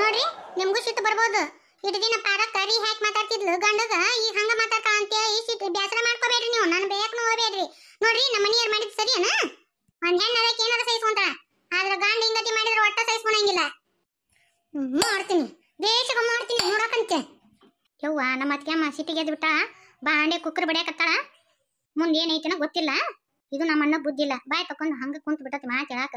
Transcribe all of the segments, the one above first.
ನೋಡ್ರಿ ನಿಮಗೂ ಸಿಟ್ಟು ಬರಬಹುದು. ಇಷ್ಟು ದಿನ ಪಾರ ಕರಿ ಹಾಕಿ ಮಾತಾಡ್ತಿದ್ಲು ಗಂಡಗ ಈಗ ಹಂಗ ಮಾತಾಡ್ತಾ ಅಂತ ಈ ಸಿಟ್ಟು ಬ್ಯಾಸರ ಮಾಡ್ಕೋಬೇಡ್ರಿ ನೀವು. ನಾನು ಬೇಕನು ಹೋಗಬೇಡ್ರಿ ನೋಡ್ರಿ ನಮ್ಮ ಮನೆಯವ್ರು ಮಾಡಿದ ಸರಿನಾ? ಒಂದ್ ಹೆಣ್ಣು ಅದಕ್ಕೆ ಏನಾರ ಸಹಿಸ್ಕೊಂತಾಳ, ಆದ್ರೆ ಗಂಡ ಹಿಂಗತಿ ಮಾಡಿದ್ರೆ ಒಟ್ಟ ಸಹಿಸ್ಕೊಳಂಗಿಲ್ಲ. ಮಾಡ್ತೀನಿ ಬೇಷಗ ಮಾಡ್ತೀನಿ ನೋಡಕಂತೆ. ಯವ್ವ ನಮ್ಮ ಅತ್ತೆಮ್ಮ ಸಿಟ್ಟಿಗೆ ಎದ್ದು ಬಿಟ್ಟ ಬಾಂಡೆ ಕುಕ್ಕರ್ ಬಡಿಯಾಕತ್ತಾಳ. ಮುಂದೆ ಏನೈತಿನ ಗೊತ್ತಿಲ್ಲ, ಇದು ನಮ್ಮ ಅಣ್ಣ ಬುದ್ಧಿ ಇಲ್ಲ. ಬಾಯ್ ತಕೊಂಡು ಹಂಗ ಕುಂತ ಬಿಟ್ಟತಿ ಮಾತು ಹೇಳಾಕ.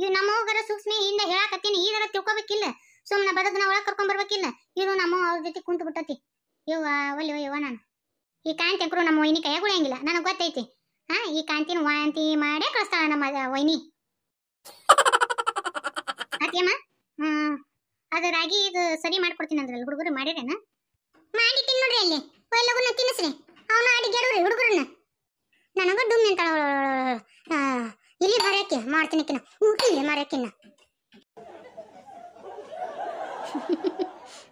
ಇವ್ ನಮ್ಮವಗರ ಸೂಕ್ಷ್ಮೆ ಇಂದ ಹೇಳಾಕತ್ತೀನಿ, ಈಗರ ತಿಳ್ಕೊಬೇಕಿಲ್ಲ, ಸುಮ್ಮನೆ ಬದದನ ಒಳಗೆ ಕರ್ಕೊಂಡ್ ಬರ್ಬೇಕಿಲ್ಲ. ಇದು ನಮ್ಮ ಅವ್ರ ಜೊತೆ ಕುಂತ ಬಿಟ್ಟತಿ. ಯವ್ವ ಒಲಿ ಯವ್ವ ನಾನು ಈ ಕಾಂತಿ ಅಂಕರು ನಮ್ಮ ವೈನಿ ಕೈಯಾಗ ಉಳಿಯಂಗಿಲ್ಲ, ನನಗೆ ಗೊತ್ತೈತಿ. ಹಾ ಈ ಕಾಂತಿನ ವಾಂತಿ ಮಾಡೇ ಕಳಿಸ್ತಾಳ ನಮ್ಮ ವೈನಿ ಅತ್ತೆಮ್ಮ. ಅದು ರಾಗಿ ಇದು ಸರಿ ಮಾಡ್ಕೊಡ್ತೀನಿ ಅಂದ್ರಲ್ಲ ಹುಡುಗರು ಮಾಡಿರೇನ? ಮಾಡಿ ತಿನ್ನೋಡ್ರಿ ಅಲ್ಲಿ ಒಯ್ಲಗುನ ತಿನ್ನಿಸ್ರಿ ಅವನು ಅಡಿಗೆ ಅಡುಗ್ರಿ ಹುಡುಗರನ್ನ. ನನಗೂ ಡುಮ್ಮಿ ಅಂತಾಳ ಇಲ್ಲಿ ಮರ್ಯಾಕೆ ಮಾಡ್ತೀನಿ ಕಿನ್ನ ಊಟಲಿ ಮರ್ಯಾಕಿನ್ನ.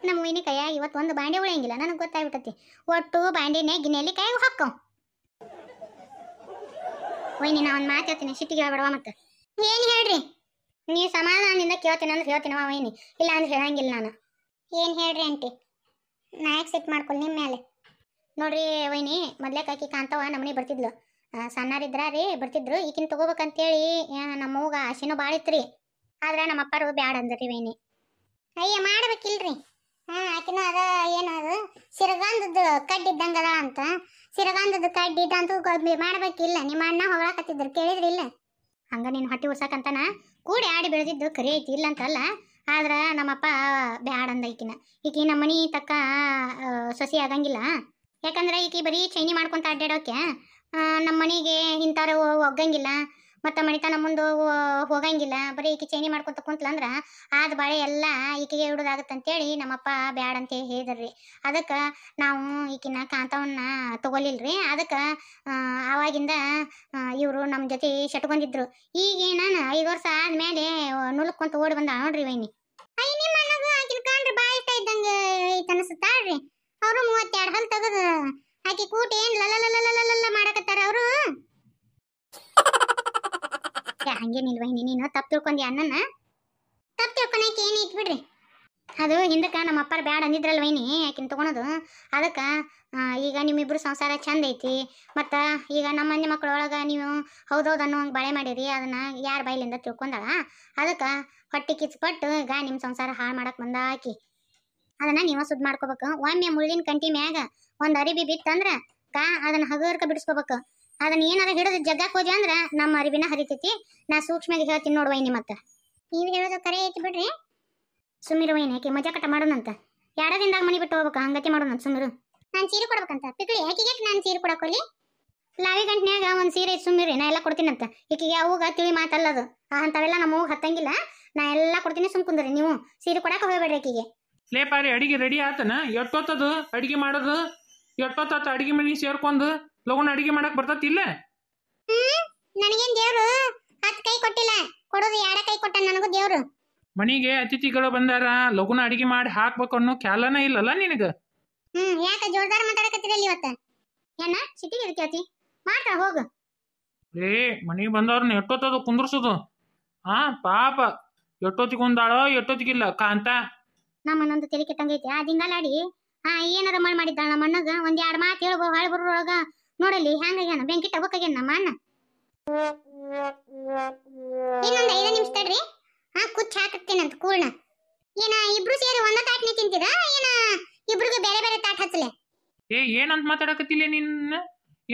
ನಮ್ಮ ಮೈನಿ ಕೈಯಾಗಿ ಇವತ್ತು ಒಂದು ಬಾಂಡೆ ಉಳಿಯಂಗಿಲ್ಲ, ನನಗೆ ಗೊತ್ತಾಗ್ಬಿಟ್ಟತಿ. ಒಟ್ಟು ಬಾಂಡೆನೆ ಗಿನೆಯಲ್ಲಿ ಕೈಯಾಗ ಹಾಕವು. ಒಯ್ನಿ ನಾ ಒಂದು ಮಾತು ಹೇಳ್ತೀನಿ, ಸಿಟ್ಟಿಗೆ ಹೇಳ್ಬೇಡವ ಮತ್ತೆ. ಏನು ಹೇಳ್ರಿ? ನೀವು ಸಮಾಧಾನದಿಂದ ಕೇಳ್ತೀನಿ ಅಂದ್ರೆ ಹೇಳ್ತೀನವ ಒಯ್ನಿ, ಇಲ್ಲ ಅಂದ್ರೆ ಹೇಳಂಗಿಲ್ಲ ನಾನು. ಏನು ಹೇಳ್ರಿ ಆಂಟಿ? ನಾ ಯಾಕೆ ಸೆಟ್ ಮಾಡ್ಕೊಳ್ಳಿ ನಿಮ್ಮ ಮೇಲೆ? ನೋಡ್ರಿ ವೈನಿ ಮೊದ್ಲೇಕ ಆಕಿ ಕಾಂತವ ನಮ್ಮನೆ ಬರ್ತಿದ್ಲು ಸಣ್ಣಾರಿದ್ರ ರೀ ಬರ್ತಿದ್ರು. ಈಗಿನ ತಗೋಬೇಕಂತೇಳಿ ನಮ್ಮವ್ಗ ಆಶೆನೂ ಭಾಳ ಇತ್ರಿ, ಆದ್ರೆ ನಮ್ಮ ಅಪ್ಪರು ಬ್ಯಾಡ ಅಂದ್ರಿ ವೈನಿ. ಅಯ್ಯ ಮಾಡ್ಬೇಕಿಲ್ರಿ. ಹಾಂ ಆಕಿನೂ ಅದ ಏನದು ಸಿರಗಂಧದ ಕಡ್ಡಿ ಇದ್ದಂಗದ ಅಂತ ಸಿರಗಂಧದ ಕಡ್ಡಿ ಇದ್ದಂತೂ ಮಾಡ್ಬೇಕಿಲ್ಲ. ನಿಮ್ಮ ಅಣ್ಣ ಹೊಗಳಾಕತ್ತಿದ್ರು ಕೇಳಿದ್ರಿಲ್ಲ? ಹಂಗ ನೀನು ಹೊಟ್ಟೆ ಉರ್ಸಕಂತನ ಕೂಡಿ ಆಡಿ ಬೆಳೆದಿದ್ದು ಕರಿ ಐತಿ ಇಲ್ಲ ಅಂತಲ್ಲ, ಆದ್ರೆ ನಮ್ಮಪ್ಪ ಬ್ಯಾಡ ಅಂದ ಈಕಿನ. ಈಕಿ ನಮ್ಮ ಮನೆ ತಕ್ಕ ಸೊಸಿ ಆಗಂಗಿಲ್ಲ, ಯಾಕಂದ್ರೆ ಈಕಿ ಬರೀ ಚೈನಿ ಮಾಡ್ಕೊಂತ ಅಡ್ಡಾಡೋಕೆ ನಮ್ಮ ಮನೆಗೆ ಇಂಥವ್ರು ಒಗ್ಗಂಗಿಲ್ಲ, ಮತ್ತು ಮಣಿತನ ಮುಂದೆ ಹೋಗಂಗಿಲ್ಲ. ಬರೀ ಈಕೆ ಚೈನಿ ಮಾಡ್ಕೊಂತ ಕುಂತ್ಲಂದ್ರೆ ಆದ ಬಾಳೆ ಎಲ್ಲ ಈಕೆಗೆ ಹಿಡುದಾಗತ್ತಂತೇಳಿ ನಮ್ಮಪ್ಪ ಬ್ಯಾಡ ಅಂತ ಹೇಳಿದ್ರಿ. ಅದಕ್ಕೆ ನಾವು ಈಕಿನ ಕಾಂತವನ್ನ ತೊಗೊಲಿಲ್ರಿ. ಅದಕ್ಕೆ ಆವಾಗಿಂದ ಇವರು ನಮ್ಮ ಜೊತೆ ಶಟ್ಕೊಂಡಿದ್ರು. ಈಗ ನಾನು 5 ವರ್ಷ ಆದಮೇಲೆ ನುಲುಕೊಂತ ಓಡಿ ಬಂದ ನೋಡ್ರಿ ವೈನಿ. ಅಯ್ಯ ನಿಮ್ಮ ಮನೆಗೂ ಆಕಿನ ಕಂಡ್ರೆ ಭಾಳ ಇಷ್ಟ ಇದ್ದಂಗೆ ಐತೆ ಅನಿಸುತ್ತಾಳ್ರಿ. ಅವರು 32 ಹಲ್ ತೆಗೆದು ಆಕೆ ಕೂಟ ಏನು ಲಲ್ಲ ಮಾಡಕತ್ತಾರ ಅವರು. ಹಂಗೇನಿಲ್ವ ನೀನು ತಪ್ಪು ತಿಳ್ಕೊಂಡಿ ಅಣ್ಣನ. ತಪ್ಪು ತಿಳ್ಕೊಳಕ್ಕೆ ಏನು ಐತ್ ಬಿಡ್ರಿ, ಅದು ಹಿಂದಕ್ಕೆ ನಮ್ಮ ಅಪ್ಪಾರ ಬ್ಯಾಡ ಅಂದಿದ್ರಲ್ವ ವೈನಿ ಆಕಿನ ತೊಗೊಳೋದು. ಅದಕ್ಕೆ ಈಗ ನಿಮ್ಮಿಬ್ರು ಸಂಸಾರ ಚಂದ ಐತಿ, ಮತ್ತು ಈಗ ನಮ್ಮ ಮನೆ ಮಕ್ಕಳೊಳಗೆ ನೀವು ಹೌದೌದು ಅನ್ನೋ ಹಂಗೆ ಬಾಳೆ ಮಾಡಿರಿ. ಅದನ್ನು ಯಾರ ಬಾಯಿಲಿಂದ ತಿಳ್ಕೊಂಡಾಳ? ಅದಕ್ಕೆ ಹೊಟ್ಟೆ ಕಿಚ್ಪಟ್ಟು ಈಗ ನಿಮ್ಮ ಸಂಸಾರ ಹಾಳು ಮಾಡಕ್ಕೆ ಬಂದ ಆಕಿ. ಅದನ್ನ ನೀವು ಸುದ್ ಮಾಡ್ಕೋಬೇಕು. ಒಮ್ಮೆ ಮುಳ್ಳಿನ ಕಂಟಿ ಮ್ಯಾಗ ಒಂದು ಅರಿಬಿ ಬಿತ್ತಂದ್ರೆ ಕಾ ಅದನ್ನ ಹಗರ್ಕ ಬಿಡಿಸ್ಕೋಬೇಕು. ಅದನ್ನ ಏನಾರ ಹಿಡಿದು ಜಗ್ಗಕ್ಕೆ ಹೋದ್ವಿ ಅಂದ್ರೆ ನಮ್ಮ ಅರಿಬಿನ ಹರಿತೈತಿ. ನಾ ಸೂಕ್ಷ್ಮವಾಗಿ ಹೇಳ್ತೀನಿ ನೋಡು ವೈನಿ, ಮತ್ತೆ ನೀವು ಹೇಳೋದು ಕರೆ ಐತಿ ಬಿಡ್ರಿ. ಸುಮೀರು ವೈನಿ ಆಕೆ ಮಜಾ ಕಟ್ಟ ಮಾಡೋಣಂತ, ಎರಡದಿಂದಾಗ ಮನೆ ಬಿಟ್ಟು ಹೋಗ್ಬೇಕು, ಹಂಗತಿ ಮಾಡೋಣಂತ ಸುಮೀರು. ನಾನು ಸೀರೆ ಕೊಡ್ಬೇಕಂತ ಪಿಕ್ಳಿ ಆಕೆಗೆ, ನಾನು ಸೀರೆ ಕೊಡಕೊಳ್ಳಿ ಲಾವಿ ಗಂಟನ್ಯಾಗ ಒಂದು ಸೀರೆ ಸುಮೀರಿ ನಾ ಎಲ್ಲ ಕೊಡ್ತೀನಂತ ಈಕೆಗೆ. ಅವಾಗ ತಿಳಿ ಮಾತಲ್ಲದು, ಅಂಥವೆಲ್ಲ ನಮ್ಮವು ಹತ್ತಂಗಿಲ್ಲ. ನಾ ಎಲ್ಲ ಕೊಡ್ತೀನಿ, ಸುಮ್ ಕುಂದ್ರಿ ನೀವು, ಸೀರೆ ಕೊಡಕ್ಕೆ ಹೋಗ್ಬೇಡ್ರಿ ಆಕೆಗೆ. ಲೇಪಾರಿ ಅಡಿಗೆ ರೆಡಿ ಆತನ? ಎಷ್ಟೊತ್ತದು ಅಡಿಗೆ ಮಾಡೋದು? ಎಷ್ಟೊತ್ತ ಅಡಿಗೆ ಮನೆ ಸೇರ್ಕೊಂಡು ಲಗುನ ಅಡಿಗೆ ಮಾಡಕ್ ಬರ್ತತಿ ಇಲ್ಲ? ನನಗೇನ್ ದೇವ್ರು 10 ಕೈ ಕೊಟ್ಟಿಲ್ಲ, ಕೊಡೋದು 2 ಕೈ ಕೊಟ್ಟ ನನಗೂ ದೇವ್ರು. ಮನೆಗೆ ಅತಿಥಿಗಳು ಬಂದಾರ ಲಗುನ ಅಡಿಗೆ ಮಾಡಿ ಹಾಕ್ಬೇಕು ಅನ್ನೋ ಖ್ಯಾಲನ ಇಲ್ಲಲ್ಲ ನಿನಗ? ಯಾಕ ಜೋರ್ದಾರ್ ಮಾತಾಡಕತ್ತಿರಲ್ಲ ಇವತ್ತ? ಏನ ಸಿಟಿಗೆ ಇರ್ತೀಯತಿ ಮಾತಾ ಹೋಗು. ಏ ಮನೆಗೆ ಬಂದವ್ರನ್ನ ಎಷ್ಟೊತ್ತದು ಕುಂದ್ರಸೋದು? ಹಾ ಪಾಪ ಎಷ್ಟೊತ್ತಿಗೊಂದಾಳೋ ಎಷ್ಟೊತ್ತಿಗಿಲ್ಲ ಕಾಂತ. ನಮ್ಮ ಅಣ್ಣಂದು ತಲೆ ಕೆಟ್ಟಂಗೈತೆ ಆ ದಿಂಗಾಲಾಡಿ. ಹಾ ಏನಾರ ಮಳ್ ಮಾಡಿದ್ದಾಳ ನಮ್ಮ ಅಣ್ಣಗ, ಒಂದ್ 2 ಮಾತು ಹೇಳ್ಬೋ ಹಳಬರೊಳಗ ನೋಡಲಿ ಹ್ಯಾಂಗನ ಬೆಂಕಿ ತಗೋಕಾಗ್ಯಾನ ನಮ್ಮ ಅಣ್ಣ. ಇನ್ನೊಂದು 5 ನಿಮಿಷ ತಡ್ರಿ, ಹಾ ಕುಚ್ಚ ಹಾಕತ್ತೇನಂತ ಕೂರ್ಣ. ಏನ ಇಬ್ರು ಸೇರಿ ಒಂದ ತಾಟ್ನೆ ತಿಂತಿದ ಏನ ಇಬ್ರಿಗೆ ಬೇರೆ ಬೇರೆ ತಾಟ್ ಹಚ್ಚಲೆ? ಏ ಏನಂತ ಮಾತಾಡಕತ್ತಿಲ್ಲ ನಿನ್ನ,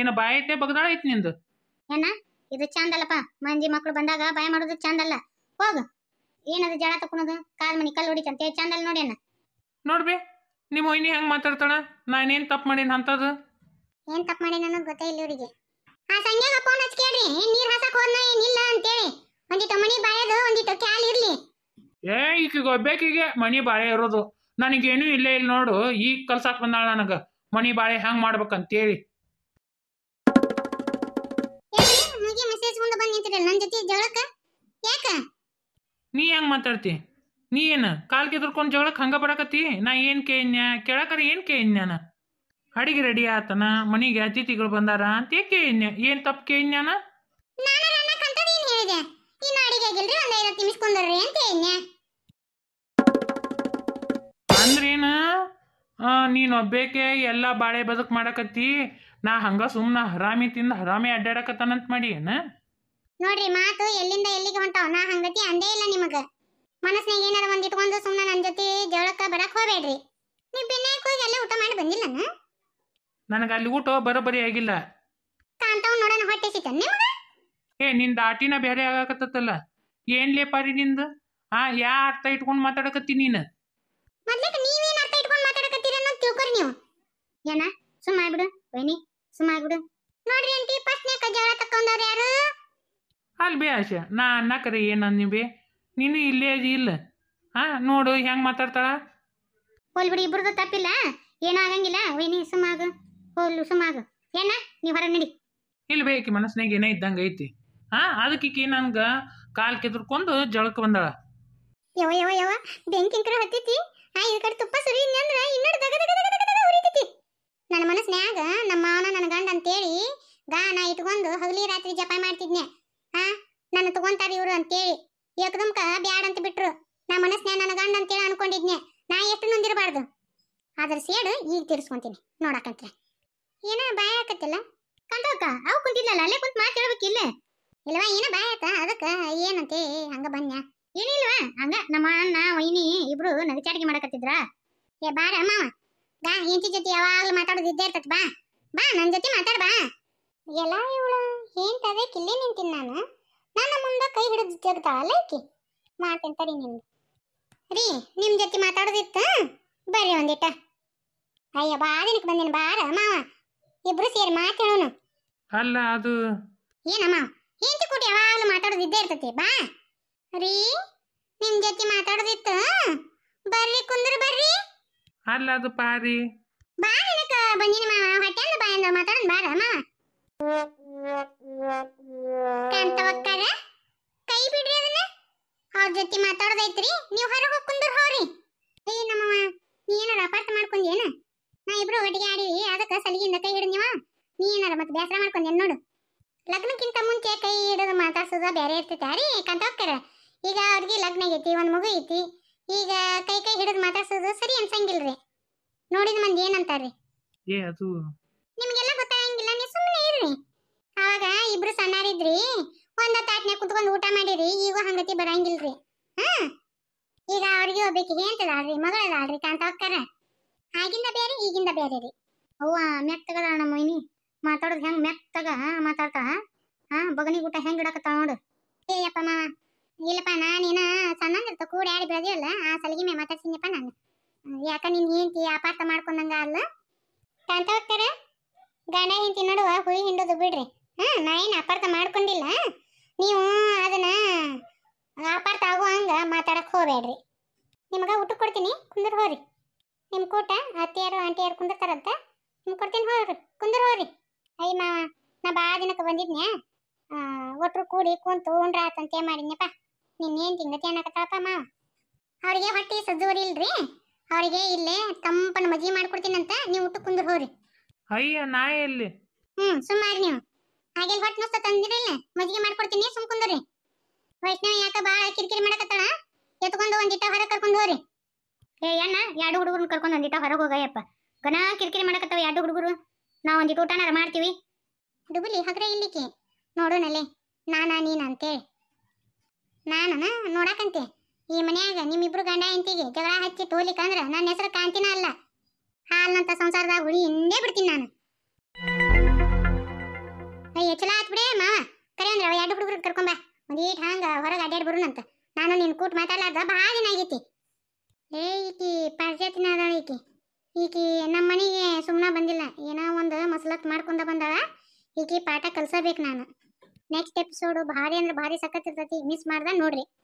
ಏನ ಬಾಯೈತೆ ಬಗ್ದಾಳ ಐತಿ ನಿಂದು? ಏನ ಇದು ಚಂದಲ್ಲಪ್ಪ, ಮಂದಿ ಮಕ್ಕಳು ಬಂದಾಗ ಬಾಯ ಮಾಡೋದು ಚಂದಲ್ಲ. ಹೋಗು ಏನದು ಜಳ ತಕೊಳೋದು ಕಾಲ್ ಮನಿ ಕಲ್ಲು ಹೊಡಿತಂತೆ ಚಂದಲ್ ನೋಡ್ಯನ. ನೋಡ್ಬಿ ನಿಮ್ಮ ಒಯ್ನಿ ಹೆಂಗೆ ಮಾತಾಡ್ತಾಳ, ನಾನೇನು ತಪ್ಪು ಮಾಡೇನಿ ಅಂತದು? ಏನು ತಪ್ಪು ಮಾಡೇನಿ ಅನ್ನೋದು ಗೊತ್ತೇ ಇಲ್ಲ ಇವರಿಗೆ. ಆ ಸಂಜೆಗೆ ಫೋನ್ ಹಚ್ಚಿ ಕೇಳ್ರಿ ನೀರು ಹಾಸಕ್ಕೆ ಹೋದ್ನ ಏನಿಲ್ಲ ಅಂತೇಳಿ. ಒಂದಿಟ್ಟು ಮನಿ ಬಾಯೋದು ಒಂದಿಟ್ಟು ಕ್ಯಾಲ್ ಇರಲಿ. ಏ ಈಕಿಗೆ ಒಬ್ಬೇಕಿಗೆ ಮನಿ ಬಾಳೆ ಇರೋದು, ನನಗೇನು ಇಲ್ಲೇ ಇಲ್ಲ ನೋಡು. ಈಗ ಕಲ್ಸಕ್ಕೆ ಬಂದಾಳ ನನಗೆ ಮನಿ ಬಾಳೆ ಹೆಂಗೆ ಮಾಡ್ಬೇಕಂತೇಳಿ. ಮುಗಿ ಮೆಸೇಜ್ ಮುಂದೆ ಬಂದು ನಿಂತಿರಲ್ಲ ನನ್ನ ಜೊತೆ ಜಗಳಕ್ಕೆ ಯಾಕೆ? ನೀ ಹೆಂಗೆ ಮಾತಾಡ್ತಿ? ನೀ ಏನು ಕಾಲ್ ಕೆದರ್ಕೊಂಡು ಜಗಳಕ್ಕೆ ಹಂಗೆ ಬರಕತ್ತಿ? ನಾ ಏನು ಕೇಳಿದ್ನ ಕೇಳಕರ? ಏನು ಕೇಳಿದ್ನ ನಾನು? ಅಡಿಗೆ ರೆಡಿ ಆತನ ಮನೆಗೆ ಅತಿಥಿಗಳು ಬಂದಾರ ಅಂತ ಕೇಳಿದ್ನ, ಏನು ತಪ್ಪು ಕೇಳಿದ್ನ ನಾನು? ಅಡಿಗೆ ಆಗಿಲ್ರಿ, ಒಂದು 50 ನಿಮಿಷ ಕುಂದ್ರಿ ಅಂತ ಹೇಳಿದ್ನ. ನೀನು ಒಬ್ಬೇಕೆ ಎಲ್ಲ ಬಾಳೆ ಬದುಕು ಮಾಡಕತ್ತಿ, ನಾ ಹಂಗ ಸುಮ್ಮನೆ ಹರಾಮಿ ತಿಂದ ಹರಾಮಿ ಅಡ್ಡಾಡಕತ್ತಾನಂತ ಮಾಡಿ ಏನ? ನೋಡ್ರಿ ಮಾತು ಎಲ್ಲಿಂದ ಎಲ್ಲಿಗೆ ಹೊಂಟಾವ್. ನಾ ಹಂಗತಿ ಅಂದೇ ಇಲ್ಲ. ನಿಮಗ ಮನಸ್ನಾಗ ಏನಾರ ಒಂದ್ ಇಟ್ಕೊಂಡು ಸುಮ್ಮನೆ ನನ್ನ ಜೊತೆ ಜೋಳಕ್ಕ ಬರಕ್ ಹೋಗ್ಬೇಡ್ರಿ. ನೀವು ಬೆನ್ನಾಗ ಹೋಗಿ ಎಲ್ಲ ಊಟ ಮಾಡಿ ಬಂದಿಲ್ಲ? ನನಗೆ ಅಲ್ಲಿ ಊಟ ಬರೋಬ್ಬರಿ ಆಗಿಲ್ಲ. ಕಾಂತವ್ ನೋಡೋಣ ಹೊಟ್ಟೆ ಸಿಕ್ಕ ನಿಮಗ? ಏ ನಿಂದ ಆಟಿನ ಬೇರೆ ಆಗಕತ್ತಲ್ಲ. ಏನ್ ಲೇಪಾರಿ ನಿಂದ? ಹಾ ಯಾ ಅರ್ಥ ಇಟ್ಕೊಂಡು ಮಾತಾಡಕತ್ತಿ ನೀನು? ಮೊದ್ಲಿಗೆ ನೀವೇನು ಅರ್ಥ ಇಟ್ಕೊಂಡು ಮಾತಾಡಕತ್ತೀರ ಅನ್ನೋದು ತಿಳ್ಕೊರಿ ನೀವು. ಏನ ಸುಮ್ಮ ಆಗ್ಬಿಡು ವೈನಿ, ಸುಮ್ಮ ಆಗ್ಬಿಡು. ನೋಡ್ರಿ ಅಂಟಿ, ಫಸ್ಟ್ನೇ ಕಜಾಳ ತಕ್ಕೊಂಡವ್ರು ಯಾರು? ಅಲ್ಲಿ ಬೇ ಆಶಾ, ನಾ ಅನ್ನಕರೆ ಏನಂದ್ ನೀವೇ? ನೀನು ಇಲ್ಲೇ ಇಲ್ಲ. ಹಾ ನೋಡು ಹೆಂಗ್ ಮಾತಾಡ್ತಾಳ. ಹೋಲ್ ಬಿಡಿ, ಇಬ್ರದ್ದು ತಪ್ಪಿಲ್ಲ, ಏನೂ ಆಗಂಗಿಲ್ಲ. ವೈನಿ ಸುಮ್ಮಾಗು, ಹೋಲು ಸುಮ್ಮಾಗು. ಏನ ನೀವು ಹೊರ ನಡಿ. ಇಲ್ಲಿ ಬೇಕಿ ಮನಸ್ಸಿನಾಗ ಏನೋ ಇದ್ದಂಗೆ ಐತಿ. ಹಾ ಅದಕ್ಕೆ ನಂಗ ಕಾಲ್ ಕೆದರ್ಕೊಂಡು ಜಳಕ ಬಂದಾಳ. ಯಾವ ಯಾವ ಯಾವ ಬೆಂಕಿಂಕರ ಹತ್ತಿತಿ. ಹಾ ಈ ಕಡೆ ತುಪ್ಪ ಸುರಿ ಅಂದ್ರೆ ಇನ್ನೊಂದು ದಗ ದಗ ದಗ ದಗ ಉರಿತಿತಿ. ನನ್ನ ಮನಸ್ಸಿನಾಗ ನಮ್ಮ ಮಾವನ ನನ್ನ ಗಂಡ ಅಂತೇಳಿ ಗಾನ ಇಟ್ಕೊಂಡು ಹಗಲಿ ರಾತ್ರಿ ಜಪ ಮಾಡ್ತಿದ್ನೆ. ಹಾ ನನ್ನ ತಗೊಂತಾರೆ ಇವರು ಅಂತೇಳಿ ಏಕದಮ್ಕ ಬ್ಯಾಡ ಅಂತ ಬಿಟ್ರು. ನನ್ನ ಮನಸ್ಸಿನಾಗ ನನ್ನ ಗಂಡ ಅಂತೇಳಿ ಅನ್ಕೊಂಡಿದ್ನೆ. ನಾ ಎಷ್ಟು ನೊಂದಿರಬಾರ್ದು, ಅದ್ರ ಸೇಡು ಈಗ ತೀರಿಸ್ಕೊಂತೀನಿ ನೋಡಕಂತ್ರೆ. ಏನೋ ಭಯ ಆಕತ್ತಿಲ್ಲ ಕಂದಕ್ಕ? ಅವು ಕುಂತಿಲ್ಲಲ್ಲ ಅಲ್ಲೇ ಕುಂತ ಮಾತು ಹೇಳ್ಬೇಕಿಲ್ಲ ಇಲ್ವಾ? ಏನೋ ಭಯ ಆಯ್ತಾ ಅದಕ್ಕೆ ಏನಂತೆ ಹಂಗ ಬನ್ಯಾ? ಏನಿಲ್ವಾ ಹಂಗ ನಮ್ಮ ಅಣ್ಣ ವೈನಿ ಇಬ್ರು ನಗಚಾಡಿಗೆ ಮಾಡಕತ್ತಿದ್ರ. ಏ ಬಾರ ಮಾವ, ಬಾ ಹೆಂಡತಿ ಜೊತೆ ಯಾವಾಗಲೂ ಮಾತಾಡೋದು ಇದ್ದೇ ಇರ್ತತ್. ಬಾ ಬಾ ನನ್ನ ಜೊತೆ ಮಾತಾಡ ಬಾ. ಎಲ್ಲ ಇವಳು ಹೆಂಡತದೆ ಕಿಲ್ಲಿ ನಿಂತೀನಿ ನಾನು. ನನ್ನ ಮುಂದೆ ಕೈ ಹಿಡಿದು ಜಗ್ತಾಳಲ್ಲ ಈಕಿ. ಮಾತಂತರಿ ನಿಮ್ದು ರೀ, ನಿಮ್ಮ ಜೊತೆ ಮಾತಾಡೋದಿತ್ತ ಬರ್ರಿ ಒಂದಿಟ. ಅಯ್ಯ ಬಾ ದಿನಕ್ಕೆ ಬಂದೇನು. ಬಾರ ಮಾವ, ಇಬ್ರು ಸೇರಿ ಮಾತಾಡೋನು. ಅಲ್ಲ ಅದು ಏನಮ್ಮ ಹೆಂಡತಿ ಕೂಟ ಯಾವಾಗಲೂ ಮಾತಾಡೋದು ಇದ್ದೇ ಇರ್ತತಿ. ಬಾ ರೀ, ನಿಮ್ ಜೊತೆ ಮಾತಾಡೋದಿತ್ತ ಬರ್ರಿ, ಕುಂದ್ರ ಬರ್ರಿ. ಅಲ್ಲ ಅದು ಪಾರಿ ಬಾ ದಿನಕ ಬಂದಿನಿ ಮಾವ. ಹೊಟ್ಟೆಂದ ಬಾಯಿಂದ ಮಾತಾಡೋಣ ಬಾರ ಮಾವ. ಕಾಂತವಕ್ಕರ ಕೈ ಬಿಡ್ರಿ, ಅದನ್ನ ಅವ್ರ ಜೊತೆ ಮಾತಾಡೋದೈತ್ರಿ. ನೀವು ಹೊರಗೆ ಹೋಗಿ ಕುಂದ್ರ ಹೋರಿ. ಏ ನಮ್ಮವ ನೀ ಏನಾರ ಅಪಾರ್ಥ ಮಾಡ್ಕೊಂಡೇನ? ನಾ ಇಬ್ರು ಒಟ್ಟಿಗೆ ಆಡಿವಿ ಅದಕ್ಕೆ ಸಲಿಗಿಂದ ಕೈ ಹಿಡಿದ್ ನೀವ. ನೀ ಏನಾರ ಮತ್ತೆ ಬೇಸರ ಮಾಡ್ಕೊಂಡೇನು ನೋಡು. ಲಗ್ನಕ್ಕಿಂತ ಮುಂಚೆ ಕೈ ಹಿಡಿದು ಮಾತಾಡ್ಸೋದ ಬೇರೆ ಇರ್ತೈತೆ ರೀ ಕಾಂತವಕ್ಕರ. ಈಗ ಅವ್ರಿಗೆ ಲಗ್ನ ಆಗೈತಿ, ಒಂದು ಮಗು ಐತಿ. ಈಗ ಕೈ ಕೈ ಹಿಡಿದು ಮಾತಾಡ್ಸೋದು ಸರಿ ಅನ್ಸಂಗಿಲ್ರಿ. ನೋಡಿದ ಮಂದಿ ಏನಂತಾರ್ರಿ? ಏ ಅದು ನಿಮಗೆಲ್ಲ ಗೊತ್ತಾಗಂಗಿಲ್ಲ, ನೀವು ಸುಮ್ಮನೆ ಇರ್ರಿ. ಆವಾಗ ಇಬ್ರು ಸಣ್ಣಾರಿದ್ರಿ, ಒಂದ ತಾಟ್ನ್ಯಾಗ ಕುತ್ಕೊಂಡು ಊಟ ಮಾಡಿರಿ. ಈಗೂ ಹಂಗತಿ ಬರಂಗಿಲ್ರಿ. ಹಾ ಈಗ ಅವ್ರಿಗೆ ಒಬ್ಬಾಕಿ ಹೆಂಡ್ತಿದಾಳ್ರಿ, ಮಗಳದಾಳ್ರಿ ಕಾಂತವಕ್ಕರ. ಆಗಿಂದ ಬೇರೆ ಈಗಿಂದ ಬೇರೆ ರೀ. ಅವ್ವ ಮೆತ್ತಗದಾಳ ನಮ್ಮ ಮೈನಿ. ಮಾತಾಡೋದು ಹೆಂಗ್ ಮೆತ್ತಗ ಮಾತಾಡ್ತಾ. ಹಾ ಬಗನಿ ಊಟ ಹೆಂಗ್ ಇಡಕತ್ತಾಳ ನೋಡು. ಏಯಪ್ಪ ಮಾವ ಇಲ್ಲಪ್ಪ, ನಾನೇನ ಸಣ್ಣಂದಿರ್ತ ಕೂಡಿ ಆಡಿ ಬೆಳೆದಿವಲ್ಲ ಆ ಸಲಗಿ ಮೇ ಮಾತಾಡ್ಸಿನಪ್ಪ ನಾನು. ಯಾಕ ನೀನ್ ಹೆಂಡತಿ ಅಪಾರ್ಥ ಮಾಡ್ಕೊಂಡಂಗ ಅಲ್ಲ ಕಾಂತವಕ್ಕರ. ಗಂಡ ಹೆಂಡತಿ ನಡುವ ಹುಳಿ ಹಿಂಡೋದು ಬಿಡ್ರಿ. ಹಾ ನಾ ಏನು ಅಪಾರ್ಥ ಮಾಡ್ಕೊಂಡಿಲ್ಲ, ನೀವು ಅದನ್ನ ಅಪಾರ್ಥ ಆಗುವಂಗ ಮಾತಾಡಕ್ ಹೋಗ್ಬೇಡ್ರಿ. ನಿಮಗ ಊಟ ಕೊಡ್ತೀನಿ, ಕುಂದ್ರ ಹೋರಿ. ನಿಮ್ಮ ಕೂಟ ಅತ್ತೆಯರು ಆಂಟಿಯರು ಕುಂದಿರ್ತಾರಂತ, ನಿಮ್ಗೆ ಕೊಡ್ತೀನಿ ಹೋಗ್ರಿ, ಕುಂದ್ರ ಹೋರಿ. ಅಯ್ಯ ಮಾವ ನಾ ಬಾ ದಿನಕ್ಕೆ ಬಂದಿದ್ನ್ಯಾ, ಒಟ್ರು ಕೂಡಿ ಕುಂತು ಉಂಡ್ರ ಆತಂತೆ ಮಾಡಿದ್ನಪ್ಪ. ನಿನ್ನೇನು ತಿಂಗತಿ ಅನ್ನಕತ್ತಾಳಪ್ಪ ಮಾವ. ಅವರಿಗೆ ಹೊಟ್ಟೆ ಸಜ್ಜುವರಿ ಇಲ್ರಿ, ಅವರಿಗೆ ಇಲ್ಲೇ ತಂಪನ ಮಜಿ ಮಾಡ್ಕೊಡ್ತೀನಂತ. ನೀವು ಊಟ ಕುಂದ್ರ ಹೋರಿ. ಅಯ್ಯ ನಾಯಿ ಎಲ್ಲಿ? ಸುಮ್ಮಾರಿ ನೀವು. ಹಾಗೆಲ್ಲ ಹೊಟ್ಟೆ ನೋಸ್ತ ತಂದಿರಲ್ಲ, ಮಜ್ಜಿಗೆ ಮಾಡ್ಕೊಡ್ತೀನಿ, ಸುಮ್ ಕುಂದ್ರಿ. ವೈಷ್ಣವ್ ಯಾಕ ಭಾಳ ಕಿರಿಕಿರಿ ಮಾಡಕತ್ತಾಳ, ಎತ್ಕೊಂಡು ಒಂದಿಟ ಹೊರಗೆ ಕರ್ಕೊಂಡು ಹೋರಿ. ಏ ಅಣ್ಣ, ಎರಡು ಹುಡುಗರು ಕರ್ಕೊಂಡು ಒಂದಿಟ ಹೊರಗೆ ಹೋಗಯ್ಯಪ್ಪ. ಗನ ಕಿರಿಕಿರಿ ಮಾಡಕತ್ತಾವ ಎರಡು ಹುಡುಗರು. ನಾವು ಒಂದಿಟ್ಟು ಊಟನಾರ ಮಾಡ್ತೀವಿ. ದುಬುಲಿ ಹಗ್ರೆ ಇಲ್ಲಿಕ್ಕೆ ನೋಡೋಣಲ್ಲೇ ನಾನಾ ನೀನು ಅಂತೇಳಿ. ನಾನನ ನೋಡಕಂತೆ ಈ ಮನ್ಯಾಗ ನಿಮ್ಮಿಬ್ರು ಗಂಡ ಹೆಂಡತಿಗೆ ಜಗಳ ಹಚ್ಚಿ ತೋಲಿಕಂದ್ರೆ ನನ್ನ ಹೆಸರು ಕಾಂತಿನ ಅಲ್ಲ, ಹಾಲ್ನಂತ ಸಂಸಾರದಾಗ ಹುಳಿ ಹಿಂದೆ ಬಿಡ್ತೀನಿ ನಾನು. ಅಯ್ಯ ಚಲೋ ಆತ್ ಬಿಡೇ ಮಾವ. ಕರೆ ಅಂದ್ರೆ ಎರಡು ಹುಡುಗರು ಕರ್ಕೊಂಬ, ಒಂದೀಟ್ ಹಂಗ ಹೊರಗೆ ಅಡ್ಡಾಡಿ ಬರೋಣಂತ. ನಾನು ನಿನ್ನ ಕೂಟ ಮಾತಾಡ್ಲಾರ್ದ ಭಾಳ ದಿನ ಆಗೈತಿ. ಏ ಈಕಿ ಪರಿಚಯತಿನ ಅದಾಳ ಈಕಿ. ಈಕಿ ನಮ್ಮ ಮನೆಗೆ ಸುಮ್ಮನೆ ಬಂದಿಲ್ಲ, ಏನೋ ಒಂದು ಮಸಲತ್ತು ಮಾಡ್ಕೊಂಡ ಬಂದಾಳ. ಈಕಿ ಪಾಠ ಕಲಿಸಬೇಕು ನಾನು. ನೆಕ್ಸ್ಟ್ ಎಪಿಸೋಡು ಭಾರಿ ಅಂದ್ರೆ ಭಾರಿ ಸಖತ್ ಇರ್ತೈತಿ, ಮಿಸ್ ಮಾಡ್ದ ನೋಡ್ರಿ.